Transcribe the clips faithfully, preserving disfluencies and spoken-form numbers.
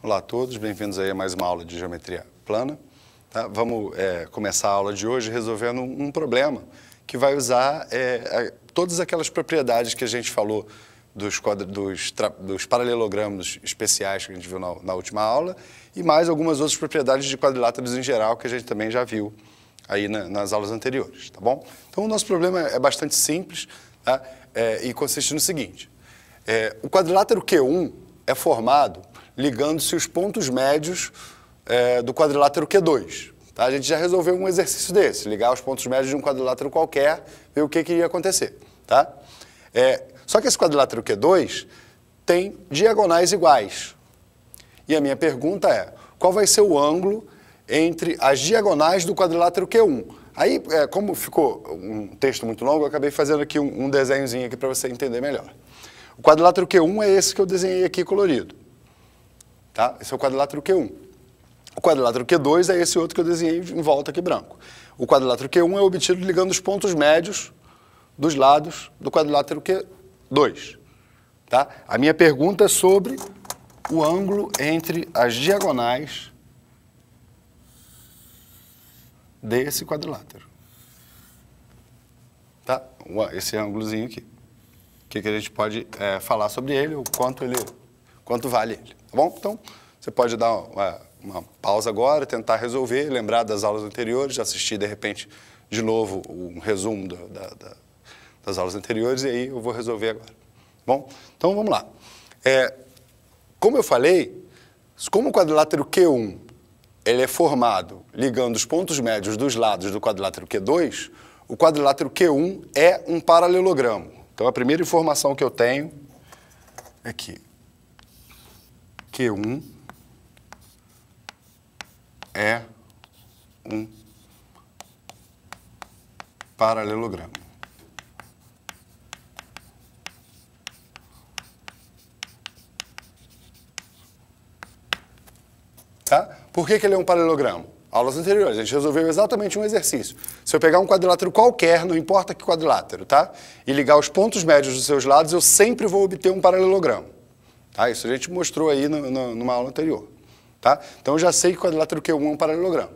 Olá a todos, bem-vindos aí a mais uma aula de geometria plana. Tá? Vamos é, começar a aula de hoje resolvendo um, um problema que vai usar é, a, todas aquelas propriedades que a gente falou dos, quadra, dos, tra, dos paralelogramos especiais que a gente viu na, na última aula e mais algumas outras propriedades de quadriláteros em geral que a gente também já viu aí na, nas aulas anteriores, tá bom? Então, o nosso problema é bastante simples, tá? é, e consiste no seguinte. É, o quadrilátero Q um é formado ligando-se os pontos médios é, do quadrilátero Q dois. Tá? A gente já resolveu um exercício desse, ligar os pontos médios de um quadrilátero qualquer, ver o que, que ia acontecer. Tá? É, só que esse quadrilátero Q dois tem diagonais iguais. E a minha pergunta é, qual vai ser o ângulo entre as diagonais do quadrilátero Q um? Aí, é, como ficou um texto muito longo, eu acabei fazendo aqui um, um desenhozinho aqui para você entender melhor. O quadrilátero Q um é esse que eu desenhei aqui colorido. Tá? Esse é o quadrilátero Q um. O quadrilátero Q dois é esse outro que eu desenhei em volta aqui branco. O quadrilátero Q um é obtido ligando os pontos médios dos lados do quadrilátero Q dois. Tá? A minha pergunta é sobre o ângulo entre as diagonais desse quadrilátero. Tá? Esse ângulozinho aqui. O que, que a gente pode é, falar sobre ele, o quanto ele, quanto vale ele, tá bom? Então, você pode dar uma, uma pausa agora, tentar resolver, lembrar das aulas anteriores, assistir, de repente, de novo, um resumo da, da, da, das aulas anteriores, e aí eu vou resolver agora, tá bom? Então, vamos lá. É, como eu falei, como o quadrilátero Q um ele é formado ligando os pontos médios dos lados do quadrilátero Q dois, o quadrilátero Q um é um paralelogramo. Então, a primeira informação que eu tenho é que Q um é um paralelogramo. Tá? Por que que ele é um paralelogramo? Aulas anteriores, a gente resolveu exatamente um exercício. Se eu pegar um quadrilátero qualquer, não importa que quadrilátero, tá? E ligar os pontos médios dos seus lados, eu sempre vou obter um paralelogramo. Tá? Isso a gente mostrou aí no, no, numa aula anterior. Tá? Então, eu já sei que o quadrilátero Q um é um paralelogramo.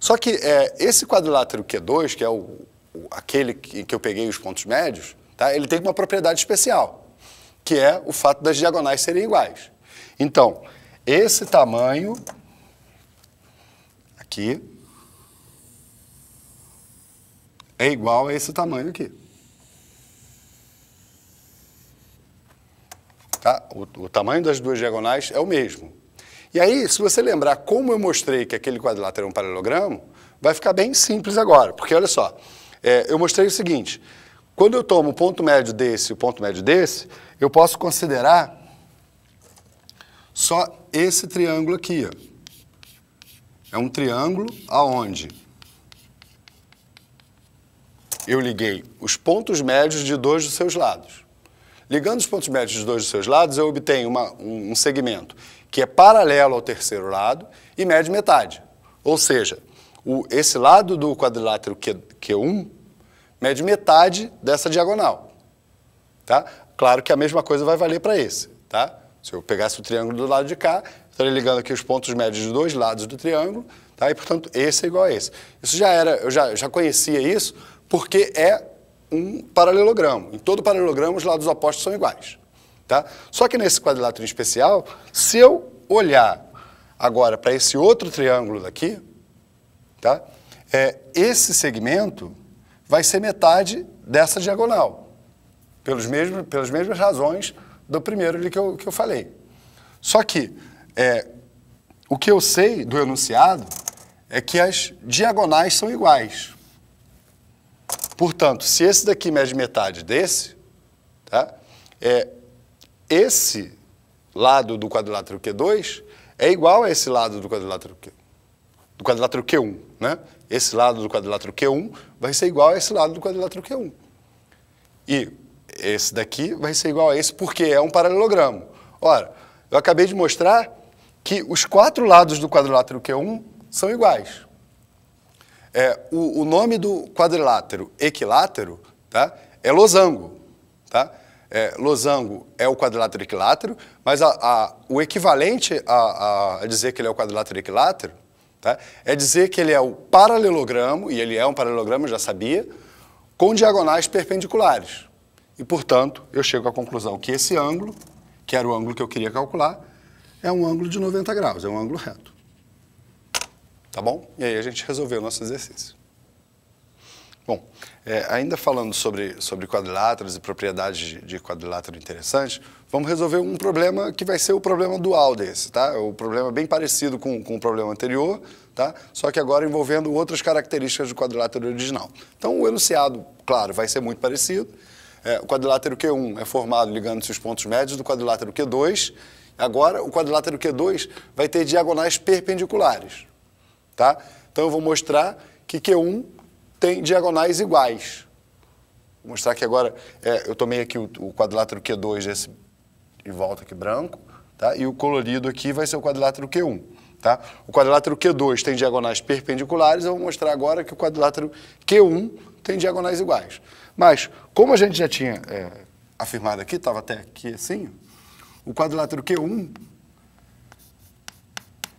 Só que é, esse quadrilátero Q dois, que é o, o, aquele que, que eu peguei os pontos médios, tá? Ele tem uma propriedade especial, que é o fato das diagonais serem iguais. Então, esse tamanho... aqui é igual a esse tamanho aqui. Tá? O, o tamanho das duas diagonais é o mesmo. E aí, se você lembrar como eu mostrei que aquele quadrilátero é um paralelogramo, vai ficar bem simples agora, porque olha só, é, eu mostrei o seguinte, quando eu tomo o ponto médio desse e o ponto médio desse, eu posso considerar só esse triângulo aqui, ó. É um triângulo aonde eu liguei os pontos médios de dois dos seus lados. Ligando os pontos médios de dois dos seus lados, eu obtenho uma, um, um segmento que é paralelo ao terceiro lado e mede metade. Ou seja, o, esse lado do quadrilátero Q, Q1 mede metade dessa diagonal. Tá? Claro que a mesma coisa vai valer para esse. Tá? Se eu pegasse o triângulo do lado de cá, estarei ligando aqui os pontos médios dos dois lados do triângulo, tá? E, portanto, esse é igual a esse. Isso já era, eu já, já conhecia isso, porque é um paralelogramo. Em todo paralelogramo, os lados opostos são iguais, tá? Só que nesse quadrilátero em especial, se eu olhar agora para esse outro triângulo daqui, tá? É, esse segmento vai ser metade dessa diagonal, pelos mesmos, pelas mesmas razões do primeiro ali que eu, que eu falei. Só que... É, o que eu sei do enunciado é que as diagonais são iguais. Portanto, se esse daqui mede metade desse, tá? É, esse lado do quadrilátero Q dois é igual a esse lado do quadrilátero, Q, do quadrilátero Q um. Né? Esse lado do quadrilátero Q um vai ser igual a esse lado do quadrilátero Q um. E esse daqui vai ser igual a esse porque é um paralelogramo. Ora, eu acabei de mostrar que os quatro lados do quadrilátero Q um são iguais. É, o, o nome do quadrilátero equilátero, tá, é losango. Tá? É, losango é o quadrilátero equilátero, mas a, a, o equivalente a, a dizer que ele é o quadrilátero equilátero, tá? É dizer que ele é o paralelogramo, e ele é um paralelogramo, eu já sabia, com diagonais perpendiculares. E, portanto, eu chego à conclusão que esse ângulo, que era o ângulo que eu queria calcular, é um ângulo de noventa graus, é um ângulo reto. Tá bom? E aí a gente resolveu o nosso exercício. Bom, é, ainda falando sobre, sobre quadriláteros e propriedades de, de quadrilátero interessantes, vamos resolver um problema que vai ser o problema dual desse, tá? O problema bem parecido com, com o problema anterior, tá? Só que agora envolvendo outras características do quadrilátero original. Então, o enunciado, claro, vai ser muito parecido. É, o quadrilátero Q um é formado ligando-se os pontos médios do quadrilátero Q dois. Agora, o quadrilátero Q dois vai ter diagonais perpendiculares, tá? Então, eu vou mostrar que Q um tem diagonais iguais. Vou mostrar que agora, é, eu tomei aqui o, o quadrilátero Q dois desse, e volta aqui branco, tá? E o colorido aqui vai ser o quadrilátero Q um, tá? O quadrilátero Q dois tem diagonais perpendiculares, eu vou mostrar agora que o quadrilátero Q um tem diagonais iguais. Mas, como a gente já tinha é, afirmado aqui, estava até aqui assim, o quadrilátero Q um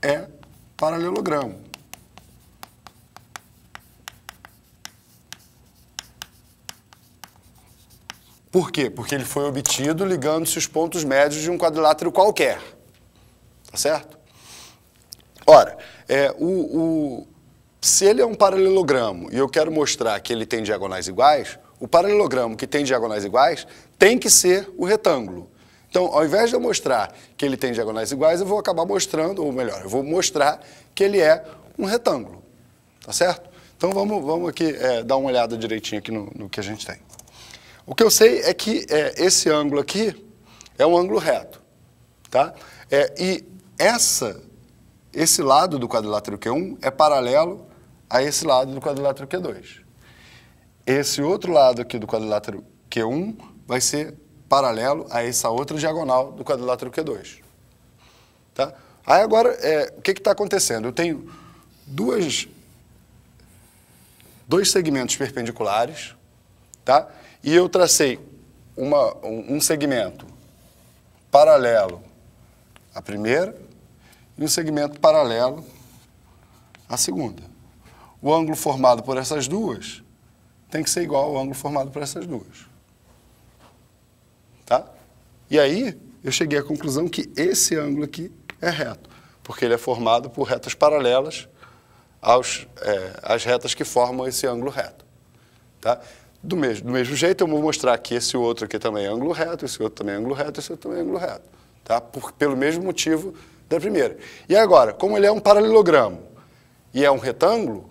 é paralelogramo. Por quê? Porque ele foi obtido ligando-se os pontos médios de um quadrilátero qualquer. Tá certo? Ora, é, o, o, se ele é um paralelogramo e eu quero mostrar que ele tem diagonais iguais, o paralelogramo que tem diagonais iguais tem que ser o retângulo. Então, ao invés de eu mostrar que ele tem diagonais iguais, eu vou acabar mostrando, ou melhor, eu vou mostrar que ele é um retângulo. Tá certo? Então, vamos, vamos aqui é, dar uma olhada direitinho aqui no, no que a gente tem. O que eu sei é que é, esse ângulo aqui é um ângulo reto, tá? É, e essa, esse lado do quadrilátero Q um é paralelo a esse lado do quadrilátero Q dois. Esse outro lado aqui do quadrilátero Q um vai ser paralelo a essa outra diagonal do quadrilátero Q dois, tá? Aí agora, é, o que que está acontecendo? Eu tenho duas, dois segmentos perpendiculares, tá? E eu tracei uma, um segmento paralelo à primeira e um segmento paralelo à segunda. O ângulo formado por essas duas tem que ser igual ao ângulo formado por essas duas. Tá? E aí eu cheguei à conclusão que esse ângulo aqui é reto, porque ele é formado por retas paralelas aos, é, às retas que formam esse ângulo reto. Tá? Do mesmo, do mesmo jeito, eu vou mostrar que esse outro aqui também é ângulo reto, esse outro também é ângulo reto, esse outro também é ângulo reto, tá? Por, pelo mesmo motivo da primeira. E agora, como ele é um paralelogramo e é um retângulo,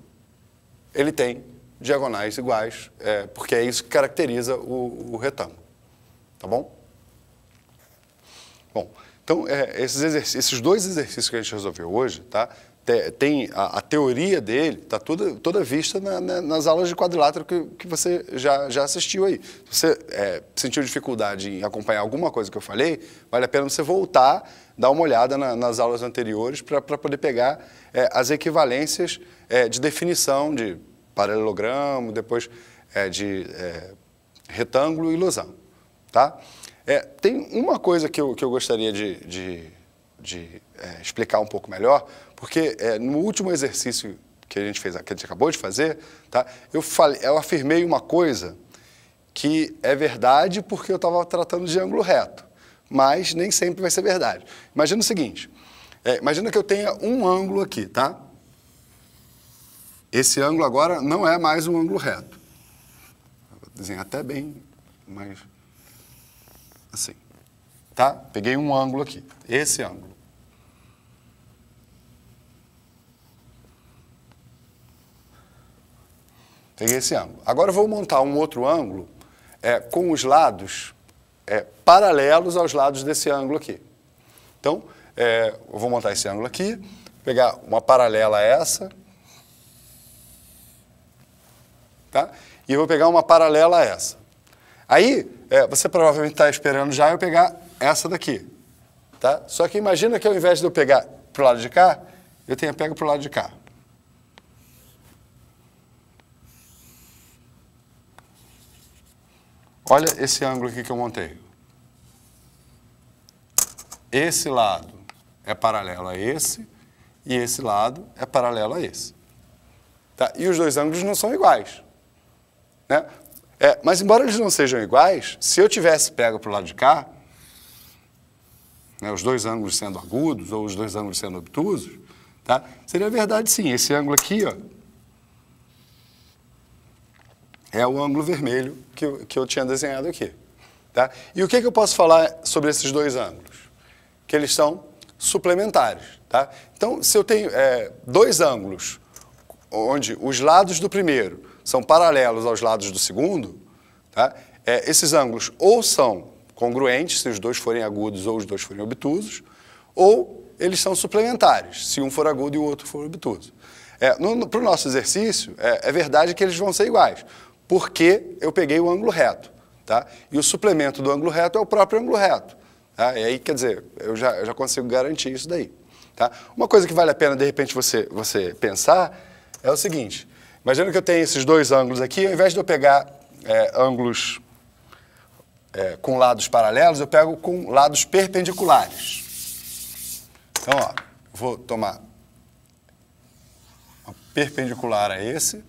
ele tem diagonais iguais, é, porque é isso que caracteriza o, o retângulo, tá bom? Bom, então, é, esses, esses dois exercícios que a gente resolveu hoje, tá? Tem a, a teoria dele, está toda, toda vista na, na, nas aulas de quadrilátero que, que você já, já assistiu aí. Se você é, sentiu dificuldade em acompanhar alguma coisa que eu falei, vale a pena você voltar, dar uma olhada na, nas aulas anteriores para poder pegar é, as equivalências é, de definição de paralelogramo, depois é, de é, retângulo e losango. Tá? É, tem uma coisa que eu, que eu gostaria de... de de é, explicar um pouco melhor, porque é, no último exercício que a gente fez, que a gente acabou de fazer, tá? Eu falei, eu afirmei uma coisa que é verdade porque eu estava tratando de ângulo reto, mas nem sempre vai ser verdade. Imagina o seguinte, é, imagina que eu tenha um ângulo aqui, tá? Esse ângulo agora não é mais um ângulo reto. Vou desenhar até bem, mas assim. Tá? Peguei um ângulo aqui, esse ângulo. Peguei esse ângulo. Agora eu vou montar um outro ângulo é, com os lados é, paralelos aos lados desse ângulo aqui. Então, é, eu vou montar esse ângulo aqui, pegar uma paralela a essa, tá? E eu vou pegar uma paralela a essa. Aí, é, você provavelmente está esperando já eu pegar essa daqui, tá? Só que imagina que ao invés de eu pegar para o lado de cá, eu tenha pego para o lado de cá. Olha esse ângulo aqui que eu montei. esse lado é paralelo a esse e esse lado é paralelo a esse. Tá? E os dois ângulos não são iguais. Né? É, mas, embora eles não sejam iguais, se eu tivesse pego para o lado de cá, né, os dois ângulos sendo agudos ou os dois ângulos sendo obtusos, tá? Seria verdade, sim. Esse ângulo aqui ó, é o ângulo vermelho que eu, que eu tinha desenhado aqui. Tá? E o que, que eu posso falar sobre esses dois ângulos? Que eles são suplementares. Tá? Então, se eu tenho é, dois ângulos onde os lados do primeiro são paralelos aos lados do segundo, tá? É, esses ângulos ou são congruentes, se os dois forem agudos ou os dois forem obtusos, ou eles são suplementares, se um for agudo e o outro for obtuso. É, no, no, para o nosso exercício, é, é verdade que eles vão ser iguais, porque eu peguei o ângulo reto, tá? E o suplemento do ângulo reto é o próprio ângulo reto. Tá? E aí, quer dizer, eu já, eu já consigo garantir isso daí. Tá? Uma coisa que vale a pena, de repente, você, você pensar é o seguinte, imagina que eu tenho esses dois ângulos aqui, ao invés de eu pegar é, ângulos é, com lados paralelos, eu pego com lados perpendiculares. Então, ó, vou tomar uma perpendicular a esse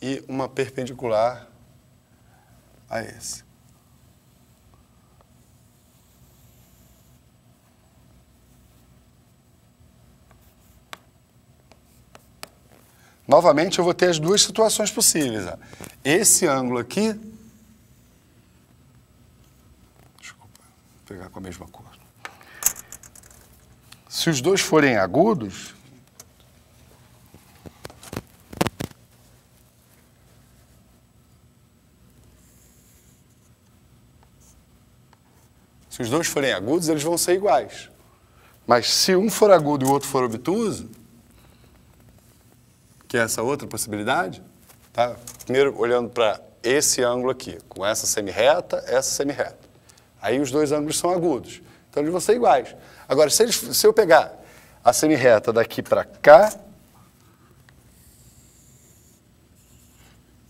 e uma perpendicular a esse. Novamente, eu vou ter as duas situações possíveis. Ó. Esse ângulo aqui... Desculpa, vou pegar com a mesma cor. Se os dois forem agudos, se os dois forem agudos, eles vão ser iguais. Mas se um for agudo e o outro for obtuso, que é essa outra possibilidade, tá? Primeiro olhando para esse ângulo aqui, com essa semirreta, essa semirreta. Aí os dois ângulos são agudos, então eles vão ser iguais. Agora, se, eles, se eu pegar a semirreta daqui para cá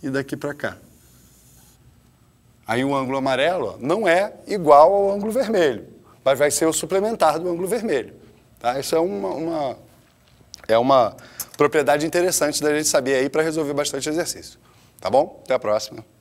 e daqui para cá, aí o ângulo amarelo ó, não é igual ao ângulo vermelho, mas vai ser o suplementar do ângulo vermelho. Tá? Isso é uma, uma, é uma propriedade interessante da gente saber aí para resolver bastante exercício. Tá bom? Até a próxima.